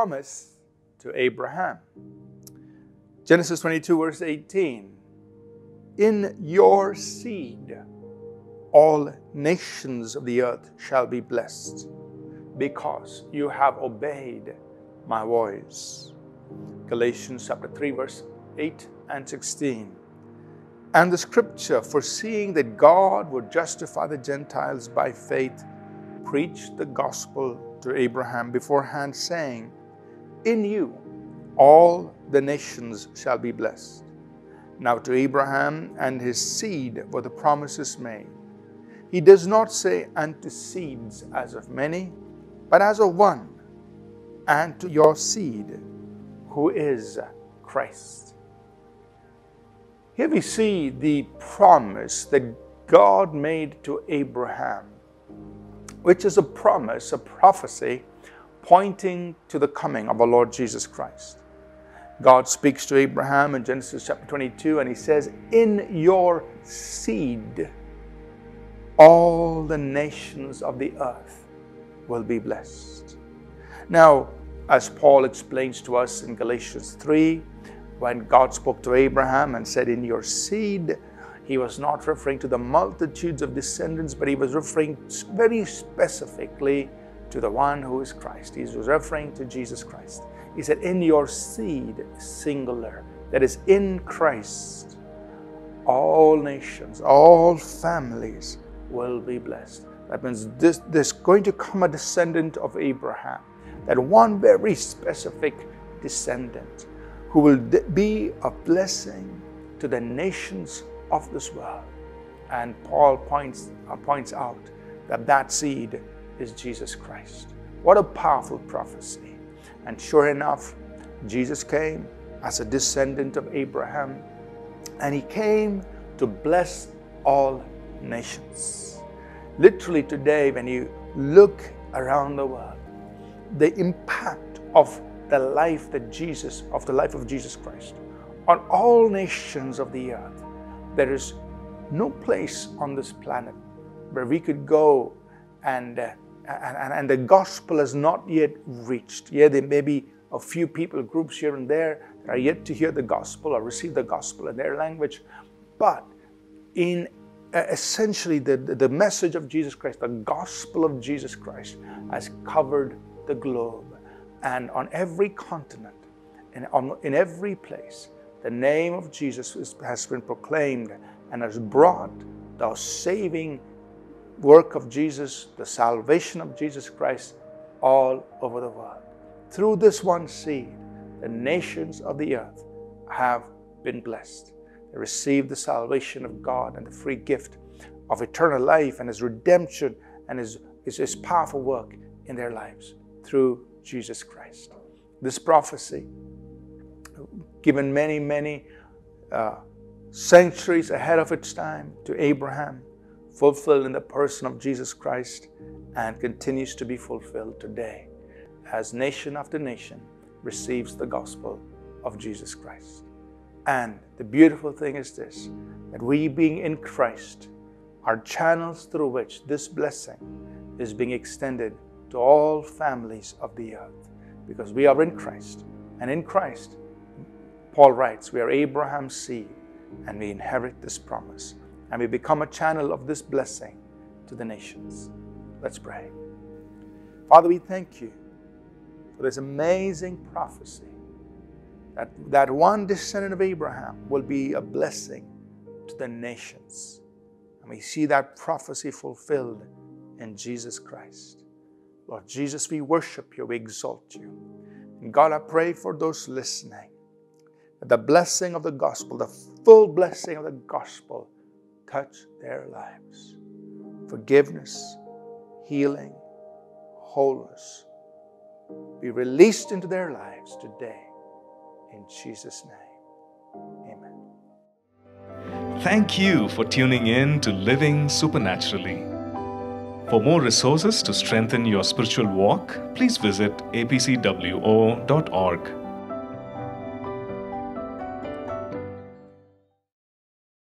promise to Abraham. Genesis 22, verse 18. In your seed all nations of the earth shall be blessed, because you have obeyed my voice. Galatians chapter 3, verse 8 and 16. And the scripture, foreseeing that God would justify the Gentiles by faith, preached the gospel to Abraham beforehand, saying, in you all the nations shall be blessed. Now to Abraham and his seed were the promises made. He does not say, and to seeds as of many, but as of one, and to your seed, who is Christ. Here we see the promise that God made to Abraham, which is a promise, a prophecy, pointing to the coming of our Lord Jesus Christ. God speaks to Abraham in Genesis chapter 22, and he says, in your seed, all the nations of the earth will be blessed. Now, as Paul explains to us in Galatians 3, when God spoke to Abraham and said, in your seed, he was not referring to the multitudes of descendants, but he was referring very specifically to the one who is Christ. He was referring to Jesus Christ. He said, in your seed, singular, that is in Christ, all nations, all families will be blessed. That means there's going to come a descendant of Abraham, that one very specific descendant who will be a blessing to the nations of this world. And Paul points out that that seed is Jesus Christ. What a powerful prophecy. And sure enough, Jesus came as a descendant of Abraham, and he came to bless all nations. Literally today, when you look around the world, the impact of the life of Jesus Christ on all nations of the earth. There is no place on this planet where we could go and the gospel has not yet reached. Yeah, there may be a few people, groups here and there that are yet to hear the gospel or receive the gospel in their language. But in essentially the message of Jesus Christ, the gospel of Jesus Christ has covered the globe. And on every continent and in every place, the name of Jesus has been proclaimed and has brought the saving work of Jesus, the salvation of Jesus Christ, all over the world. Through this one seed, the nations of the earth have been blessed. They receive the salvation of God and the free gift of eternal life and His redemption and His powerful work in their lives through Jesus Christ. This prophecy, given many centuries ahead of its time to Abraham, fulfilled in the person of Jesus Christ, and continues to be fulfilled today as nation after nation receives the gospel of Jesus Christ. And the beautiful thing is this, that we being in Christ are channels through which this blessing is being extended to all families of the earth, because we are in Christ. And in Christ, Paul writes, we are Abraham's seed, and we inherit this promise, and we become a channel of this blessing to the nations. Let's pray. Father, we thank you for this amazing prophecy that one descendant of Abraham will be a blessing to the nations. And we see that prophecy fulfilled in Jesus Christ. Lord Jesus, we worship you, we exalt you. And God, I pray for those listening, that the blessing of the gospel, the full blessing of the gospel, touch their lives. Forgiveness, healing, wholeness be released into their lives today. In Jesus' name, amen. Thank you for tuning in to Living Supernaturally. For more resources to strengthen your spiritual walk, please visit apcwo.org.